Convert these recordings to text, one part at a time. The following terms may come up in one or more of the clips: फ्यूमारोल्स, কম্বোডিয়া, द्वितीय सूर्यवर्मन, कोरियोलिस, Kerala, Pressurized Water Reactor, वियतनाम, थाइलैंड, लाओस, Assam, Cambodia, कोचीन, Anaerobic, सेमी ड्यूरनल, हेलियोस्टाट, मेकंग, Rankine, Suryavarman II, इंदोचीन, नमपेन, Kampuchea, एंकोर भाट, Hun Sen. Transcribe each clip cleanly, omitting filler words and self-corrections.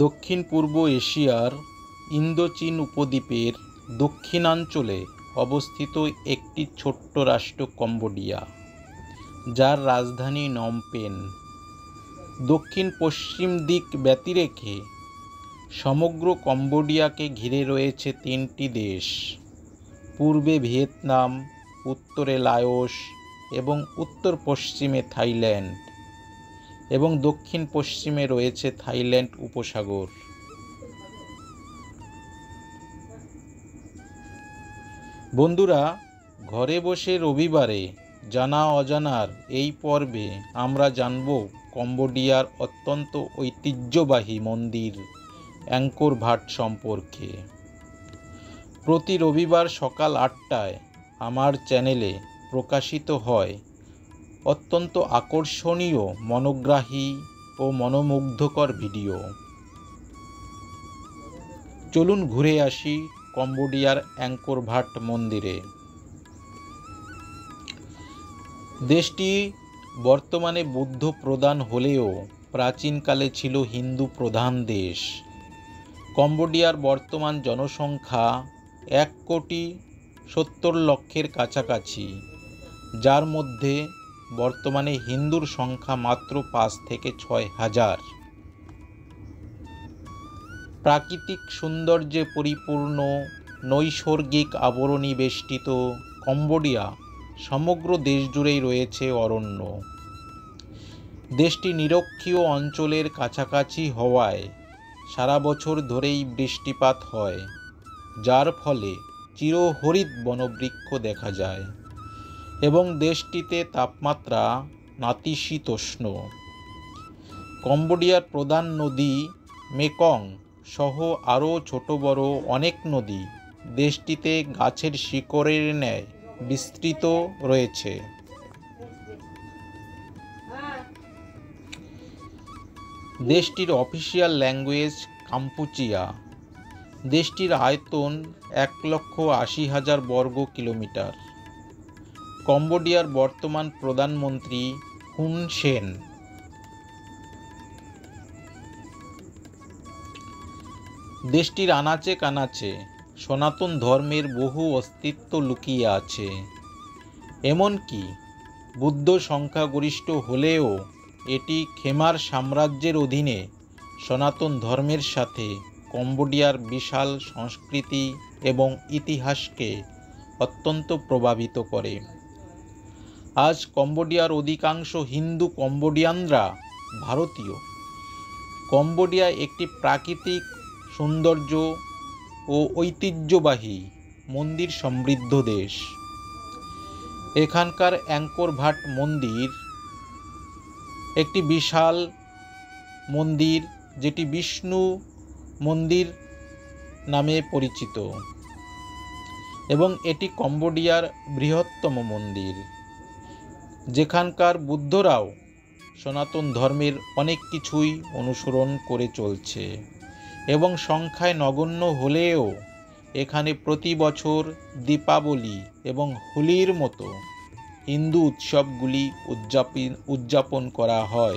दक्षिण पूर्व एशियार इंदोचीन उपद्वीपेर दक्षिणांचले अवस्थित एक छोट्ट राष्ट्र कम्बोडिया जार राजधानी नमपेन। दक्षिण पश्चिम दिक व्यतिरेके समग्र कम्बोडिया के घिरे रयेछे तीनटी देश, पूर्वे वियतनाम, उत्तरे लाओस एवं उत्तर पश्चिमे थाइलैंड एवं दक्षिण पश्चिमे रयेछे थाइलैंड उपसागर। बंधुरा, घरे बसे रविवारे जाना अजानार एई पर्वे आमरा जानबो कम्बोडियार अत्यंत ऐतिह्यबाही मंदिर एंकोर भाट सम्पर्के। प्रति रविवार सकाल ৮টায় आमार चैनेले प्रकाशित हय अत्यंत आकर्षणीय, मनोग्राही और मनोमुग्धकर भिडियो। चलुन घुरे आसि कम्बोडियार एंकोर भाट मंदिरे। देशटी बर्तमाने बुद्ध प्रधान होलेও प्राचीनकाले छिलो हिंदू प्रधान देश। कम्बोडियार बर्तमान जनसंख्या ১,৭০,০০,০০০ কাছাকাছি, जार मध्य बर्तमाने हिंदुर संख्या मात्र ৫ থেকে ৬ হাজার। प्राकृतिक सौंदर्ये परिपूर्ण नैसर्गिक आवरणी बेष्टित कम्बोडिया समग्र देश जुड़े रयेछे अरण्य। देशटी निरक्षीय अंचलेर काछाकाछि हवाय सारा बछर धरेई बृष्टिपात हय, जार फले चिरहरित बनवृक्ष देखा जाय एवं देशटीते तापमात्रा नातिशीतोष्ण। कम्बोडियार प्रधान नदी मेकंग सह आरो छोटो बड़ो अनेक नदी देशटीते गाछेर शिकड़ेर न्याय विस्तृत रयेछे। देशटीर अफिसियल लैंगुएज काम्पुचिया। देशटीर आयतन ১,৮০,০০০ वर्ग किलोमीटर। कम्बोडियार बर्तमान प्रधानमंत्री हुन सेन। देशटीर आनाचे कानाचे सनातन धर्मेर बहु अस्तित्व लुकिये आछे, एमनकि बुद्ध संख्यागरिष्ठ होलेও एटी खेमार साम्राज्येर अधीने सनातन धर्मेर साथे कम्बोडियार विशाल संस्कृति एवं इतिहासके अत्यंत प्रभावित करे। आज कम्बोडियार अधिकांश हिंदू कम्बोडियानरा भारतीय। कम्बोडिया एक प्राकृतिक सौंदर्य और ऐतिह्यबाही मंदिर समृद्ध देश। एखानकार एंकोर भाट मंदिर एक विशाल मंदिर जेटी विष्णु मंदिर नामे परिचित एवं एटी कम्बोडियार बृहत्तम मंदिर, जेखानकार बुद्धराओ सनातन धर्मेर अनेक किछुई अनुसरण करे चलछे एवं संख्याय नगण्य होलेও एखाने प्रति बछर दीपावली एवं होलिर मतो हिंदू उत्सवगुली उद्यापन करा हय।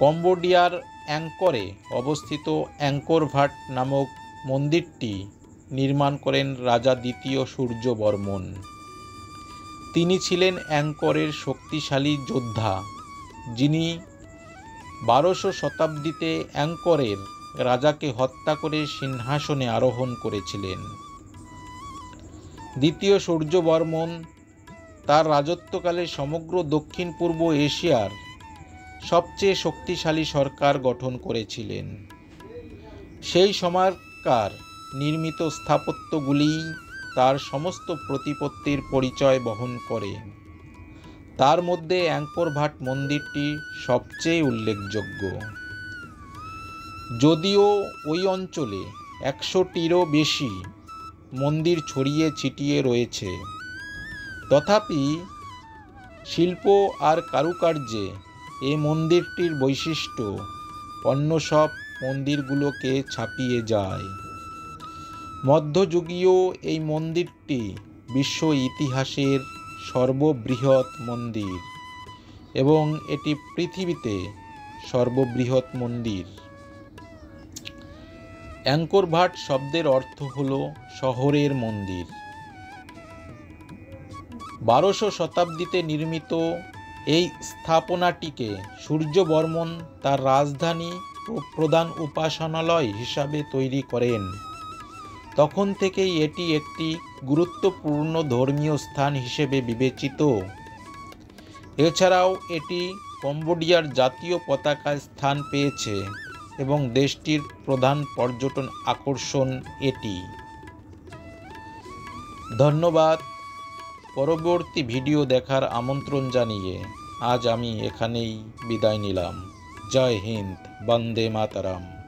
कम्बोडियार एंकोरे अवस्थित एंकोर भाट नामक मंदिरटी निर्माण करेन राजा द्वितीय सूर्यवर्मन। तिनी छिलेन एंकोरेर शक्तिशाली योद्धा, जिनी ১২শ शताब्दीते एंकोरेर राजा के हत्या करे सिंहासने आरोहण करेछिलेन। द्वितीय सूर्यवर्मन तार राजत्वकाले समग्र दक्षिण पूर्व एशियार सबचेये शक्तिशाली सरकार गठन करेछिलेन। सेई समयकार निर्मित स्थापत्यगुली तार समस्त प्रतिपत्तिर परिचय बहन करे। तार मध्य एंकोर भाट मंदिरटी सबचेये उल्लेखयोग्य। यदिओ ओई अंचले ১০০টিরও बेशी मंदिर छड़िए छिटिए रयेछे, तथापि शिल्प और कारुकार्ये ए मंदिरटीर वैशिष्ट्य अन्य सब मंदिरगुलोके छापिए जाए। मध्ययुगीय ए मंदिरटी विश्व इतिहासेर सर्वबृहत् मंदिर एवं एटी पृथिवीते सर्वबृहत मंदिर। एंकोर वाट शब्देर अर्थ हलो शहरेर मंदिर। 1200 शताब्दीते निर्मित এই স্থাপনাটিকে সূর্যবর্মন তার রাজধানী ও প্রধান উপাসনালয় হিসাবে তৈরি করেন। তখন থেকেই এটি একটি গুরুত্বপূর্ণ ধর্মীয় স্থান হিসেবে বিবেচিত। এছাড়াও এটি কম্বোডিয়ার জাতীয় পতাকায় স্থান পেয়েছে এবং দেশটির প্রধান পর্যটন আকর্ষণ এটি। ধন্যবাদ। পরবর্তী ভিডিও দেখার আমন্ত্রণ জানিয়ে আজ আমি এখানেই বিদায় নিলাম। জয় হিন্দ, বন্দে মাতরম।